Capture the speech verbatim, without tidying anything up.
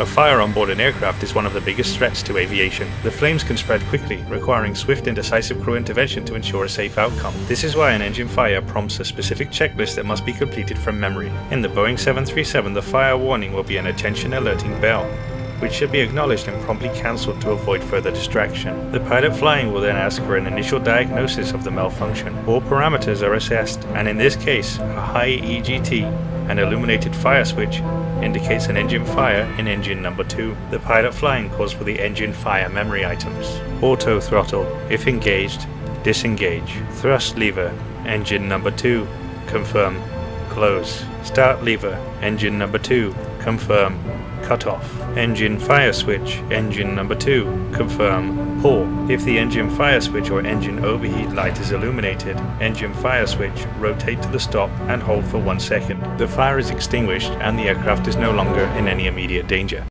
A fire on board an aircraft is one of the biggest threats to aviation. The flames can spread quickly, requiring swift and decisive crew intervention to ensure a safe outcome. This is why an engine fire prompts a specific checklist that must be completed from memory. In the Boeing seven thirty-seven, the fire warning will be an attention alerting bell, which should be acknowledged and promptly cancelled to avoid further distraction. The pilot flying will then ask for an initial diagnosis of the malfunction. All parameters are assessed, and in this case, a high E G T, an illuminated fire switch, indicates an engine fire in engine number two. The pilot flying calls for the engine fire memory items. Auto throttle, if engaged, disengage. Thrust lever, engine number two, confirm, close. Start lever, engine number two, confirm, cut off. Engine fire switch, engine number two, confirm, pull. If the engine fire switch or engine overheat light is illuminated, engine fire switch, rotate to the stop and hold for one second. The fire is extinguished and the aircraft is no longer in any immediate danger.